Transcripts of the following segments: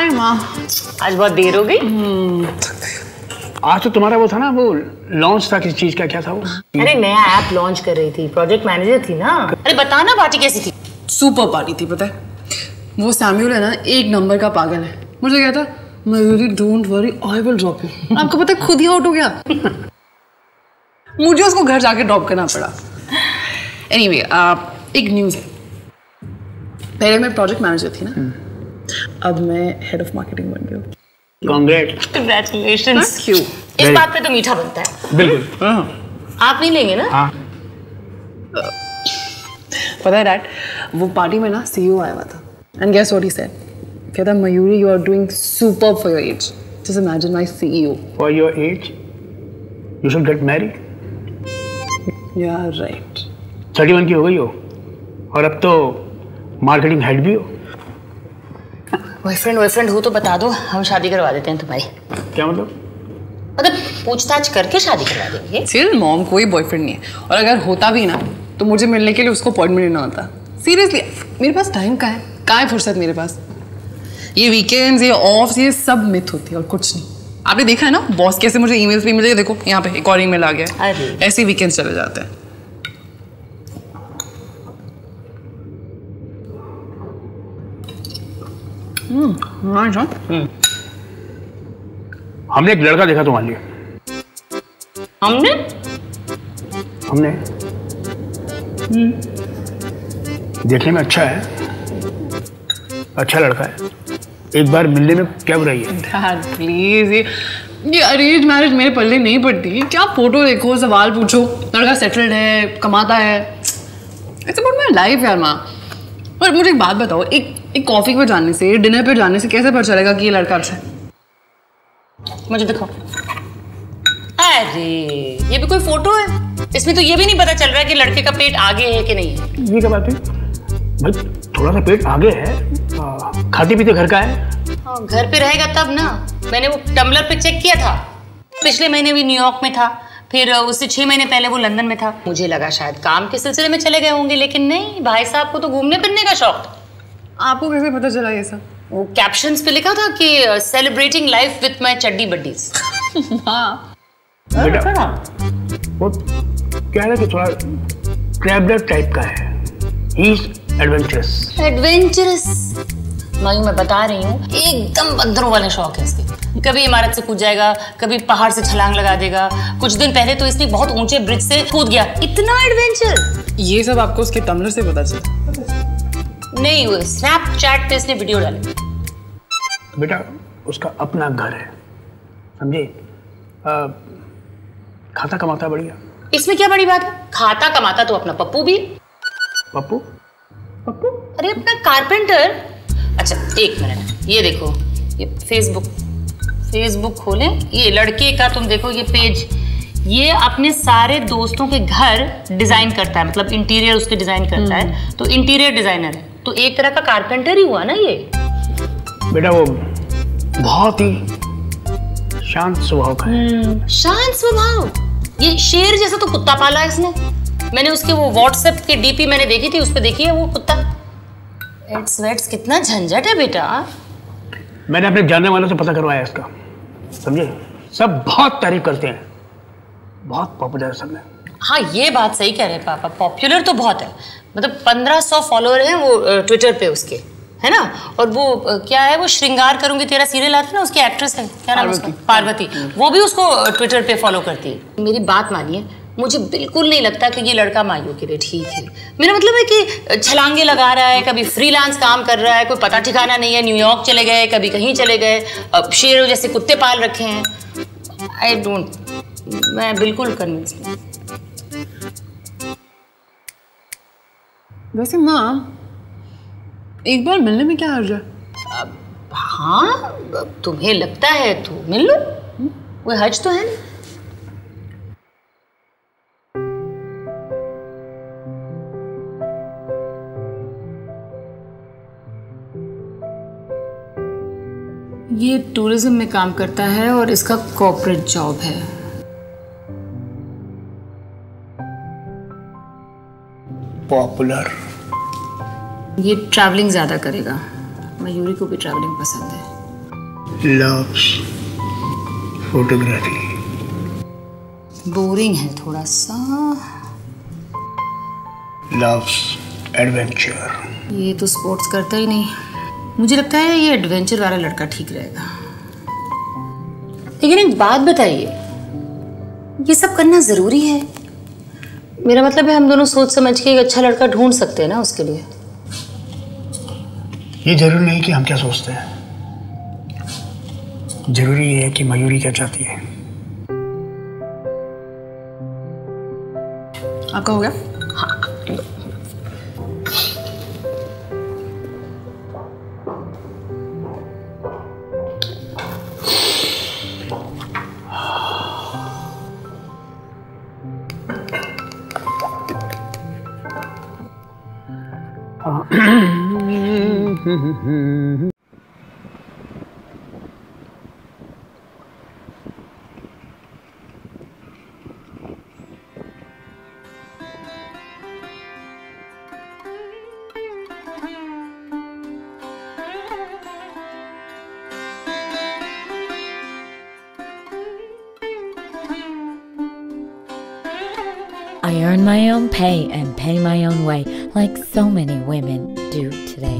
अरे माँ आज बहुत देर हो गई। आज तो तुम्हारा वो था ना, वो लॉन्च था किसी चीज का, क्या था वो? अरे नया ऐप लॉन्च कर रही थी, प्रोजेक्ट मैनेजर थी ना। अरे बताना पार्टी कैसी थी? सुपर पार्टी थी। पता है वो सैम्यूल है ना, एक नंबर का पागल है। मुझे क्या था, Mayuri don't worry I will drop you. आपको पता है खुद ही आउट हो गया। मुझे उसको घर जाके ड्रॉप करना पड़ा। एनीवे एक न्यूज़ है, पहले मैं प्रोजेक्ट मैनेजर थी ना, अब मैं हेड ऑफ मार्केटिंग बन गई। कांग्रेचुलेशंस। क्यों? इस बात पे तो मीठा बनता है। बिल्कुल। आप नहीं लेंगे ना? हाँ। पता है डैड, वो पार्टी में ना सीईओ आया हुआ था, and guess what he said, कहता Mayuri you are doing super for your age, just imagine my CEO for your age, you should get married. You are right. 31 की हो गई हो और अब तो मार्केटिंग हेड भी हो। बॉयफ्रेंड हो तो बता दो, हम शादी करवा देते हैं तुम्हारी। क्या मतलब पूछताछ करके शादी करवा देंगे। सिर्फ मॉम कोई बॉयफ्रेंड नहीं है, और अगर होता भी ना तो मुझे मिलने के लिए उसको अपॉइंटमेंट लेना होता। सीरियसली मेरे पास टाइम कहाँ है फुर्सत मेरे पास। ये वीकेंड्स, ये ऑफ्स, ये सब मिथ होती है और कुछ नहीं। आपने देखा है ना बॉस कैसे मुझे ईमेल्स भी मिले, देखो यहाँ पे एक और ईमेल आ गया। ऐसे वीकेंड्स चले जाते हैं। हमने एक लड़का देखा तुम्हारे लिए। हमने देखने में अच्छा है, अच्छा लड़का है, एक बार मिलने में क्या बुराई है? डैड प्लीज, ये अरेंज मैरिज मेरे पल्ले नहीं पड़ती। क्या फोटो देखो, सवाल पूछो, लड़का सेटल्ड है, कमाता है, इट्स अबाउट माय लाइफ यार माँ। पर मुझे एक बात बताओ, एक कॉफी पे जाने से, डिनर पे जाने से कैसे पता चलेगा कि ये लड़का अच्छा है? मुझे दिखाओ। अरे ये भी कोई फोटो है, इसमें तो ये भी नहीं पता चल रहा है कि लड़के का पेट आगे है कि नहीं है। ये क्या बात है भाई, थोड़ा सा पेट आगे है, खाते पीते घर का है। हाँ, घर पे रहेगा तब ना। मैंने वो टम्बलर पे चेक किया था, पिछले महीने भी न्यूयॉर्क में था, फिर उससे 6 महीने पहले वो लंदन में था। मुझे लगा शायद काम के सिलसिले में चले गए होंगे, लेकिन नहीं, भाई साहब को तो घूमने फिरने का शौक। आपको कैसे पता चला ये सब? वो कैप्शंस पे लिखा था कि सेलिब्रेटिंग लाइफ विद माय चड्डी बड्डीज। हाँ बेटा वो कह रहा कि थोड़ा ट्रैवलर टाइप का है, ही इज एडवेंचरस। मायू मैं बता रही हूँ, एकदम बंदरों वाले शौक है इसके। कभी इमारत से कूद जाएगा, कभी पहाड़ से छलांग लगा देगा। कुछ दिन पहले तो इसने बहुत ऊंचे ब्रिज से कूद गया। इतना एडवेंचर। ये सब आपको उसके टम्बलर से पता चला? नहीं, वो स्नैपचैट पे इसने वीडियो डाली। बेटा उसका अपना घर है, समझे? खाता कमाता बढ़िया। इसमें क्या बड़ी बात है? खाता कमाता तो अपना पप्पू भी। पप्पू? अरे अपना कारपेंटर। अच्छा एक मिनट, ये देखो, ये फेसबुक खोलें, ये लड़के का तुम देखो ये पेज, ये अपने सारे दोस्तों के घर डिजाइन करता है, मतलब इंटीरियर उसके डिजाइन करता है, तो इंटीरियर डिजाइनर है, तो एक तरह का कारपेंटर ही हुआ ना ये। बेटा वो बहुत ही शांत स्वभाव का है। शांत स्वभाव? ये शेर जैसा तो कुत्ता पाला है इसने। मैंने उसके वो व्हाट्सएप के डीपी मैंने देखी थी, उस पर देखी है वो कुत्ता। कितना झंझट है बेटा। मैंने अपने जानने वालों से पता करवाया इसका, समझे? सब बहुत तारीफ करते हैं, बहुत पॉपुलर है सब में। हाँ ये बात सही कह रहे हैं पापा, पॉपुलर तो बहुत है। मतलब 1500 फॉलोअर हैं वो ट्विटर पे उसके, है ना? और वो क्या है, वो श्रृंगार करूंगी तेरा सीरियल आता है ना, उसकी एक्ट्रेस है, क्या नाम है? पार्वती। वो भी उसको ट्विटर पे फॉलो करती है। मेरी बात मानिए, मुझे बिल्कुल नहीं लगता कि ये लड़का मायू के लिए ठीक है। मेरा मतलब है कि छलांगे लगा रहा है, कभी फ्रीलांस काम कर रहा है, कोई पता ठिकाना नहीं है, न्यूयॉर्क चले गए, कभी कहीं चले गए, अब शेरों जैसे कुत्ते पाल रखे हैं। मैं बिल्कुल कन्विंस नहीं। वैसे माँ एक बार मिलने में क्या हर्ज है? हाँ तुम्हें लगता है तो मिल लो, कोई हर्ज तो है नहीं। ये टूरिज्म में काम करता है और इसका कॉर्पोरेट जॉब है। पॉपुलर। ये ट्रैवलिंग ज्यादा करेगा, मयूरी को भी ट्रैवलिंग पसंद है। loves photography. Boring है थोड़ा सा. Loves adventure. ये तो स्पोर्ट्स करता ही नहीं. मुझे लगता है ये एडवेंचर वाला लड़का ठीक रहेगा. लेकिन एक बात बताइए, ये सब करना जरूरी है? मेरा मतलब है हम दोनों सोच समझ के एक अच्छा लड़का ढूंढ सकते हैं ना उसके लिए. ये जरूरी नहीं कि हम क्या सोचते हैं, जरूरी है कि मयूरी क्या चाहती है. आपका हो गया? हाँ. I earn my own pay and pay my own way, like so many women do today.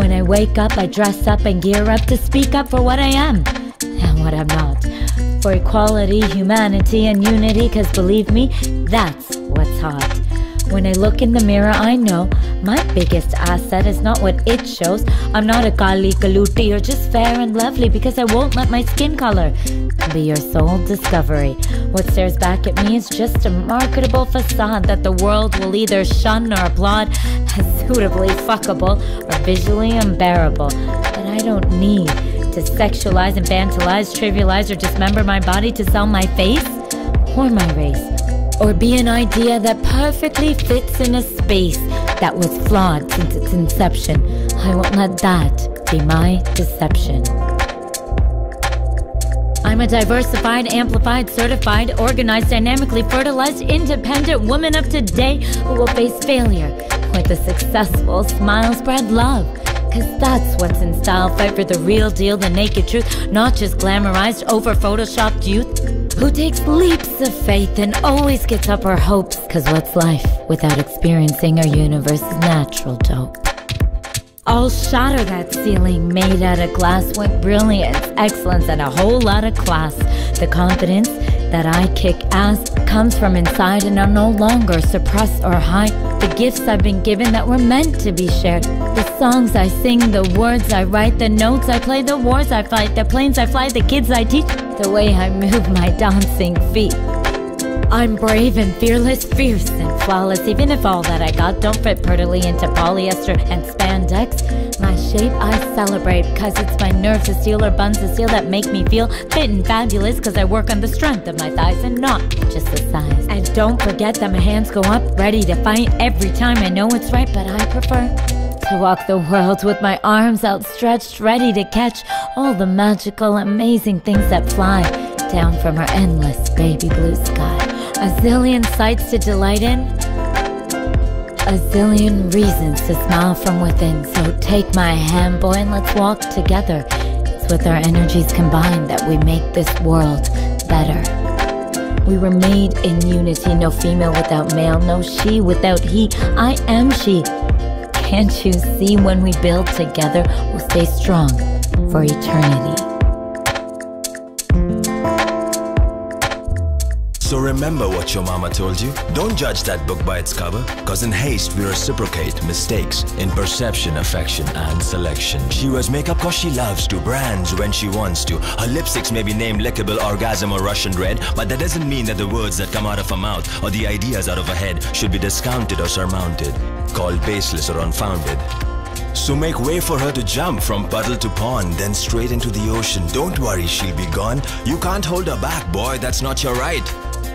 When I wake up, I dress up and gear up to speak up for what I am and what I'm not. For equality, humanity, and unity, cause believe me, that's what's hot. When I look in the mirror, I know my biggest asset is not what it shows. I'm not a kali, kaluti, or just fair and lovely, because I won't let my skin color be your sole discovery. What stares back at me is just a marketable facade that the world will either shun or applaud as suitably fuckable or visually unbearable. But I don't need to sexualize, infantilize, trivialize, or dismember my body to sell my face or my race, or be an idea that perfectly fits in a space that was flawed since its inception. I won't let that be my deception. I'm a diversified, amplified, certified, organized, dynamically fertilized, independent woman of today who will face failure with a successful smile, spread love. Cause that's what's in style, fight for the real deal, the naked truth, not just glamorized, over-photoshopped youth who takes leaps of faith and always gets up her hopes. Cause what's life without experiencing our universe's natural dope? I'll shatter that ceiling made out of glass with brilliance, excellence, and a whole lot of class. The confidence that I kick ass comes from inside, and I'm no longer suppressed or hide the gifts I've been given that were meant to be shared. The songs I sing, the words I write, the notes I play, the wars I fight, the planes I fly, the kids I teach, the way I move my dancing feet. I'm brave and fearless, fierce and flawless, even if all that I got don't fit prettily into polyester and spandex. My shape I celebrate, cause it's my nerves of steel or buns of steel that make me feel fit and fabulous, cause I work on the strength of my thighs and not just the size. And don't forget that my hands go up, ready to fight every time. I know it's right, but I prefer to walk the world with my arms outstretched, ready to catch all the magical, amazing things that fly down from our endless baby blue sky. A zillion sights to delight in, a zillion reasons to smile from within. So take my hand, boy, and let's walk together. It's with our energies combined that we make this world better. We were made in unity, no female without male, no she without he. I am she. Can't you see? When we build together, we'll stay strong for eternity. So remember what your mama told you. Don't judge that book by its cover, cause in haste we reciprocate mistakes in perception, affection and selection. She wears makeup cause she loves to, brands when she wants to. Her lipsticks may be named Lickable, Orgasm or Russian Red, but that doesn't mean that the words that come out of her mouth or the ideas out of her head should be discounted or surmounted, called baseless or unfounded. So make way for her to jump from puddle to pond, then straight into the ocean. Don't worry, she'll be gone. You can't hold her back, boy, that's not your right.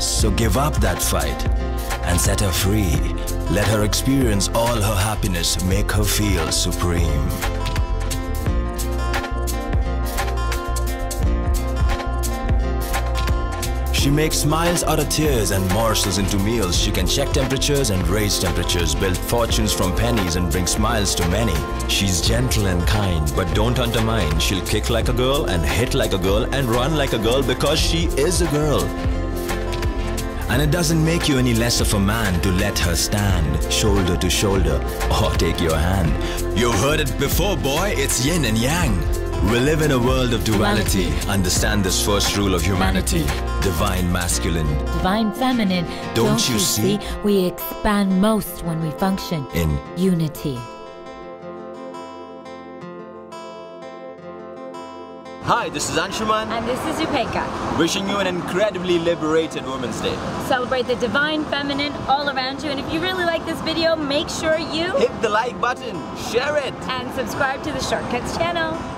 So give up that fight and set her free. Let her experience all her happiness, make her feel supreme. She makes smiles out of tears and morsels into meals. She can check temperatures and raise temperatures, build fortunes from pennies and bring smiles to many. She's gentle and kind, but don't undermine. She'll kick like a girl and hit like a girl and run like a girl because she is a girl. And it doesn't make you any less of a man to let her stand shoulder to shoulder or take your hand. You've heard it before, boy, it's yin and yang. We live in a world of duality. Understand this first rule of humanity. Divine masculine, divine feminine. Don't you see? We expand most when we function in unity. Hi, this is Anshuman. And this is Upeka. Wishing you an incredibly liberated Women's Day. Celebrate the divine feminine all around you. And if you really like this video, make sure you hit the like button, share it, and subscribe to the Shortcuts channel.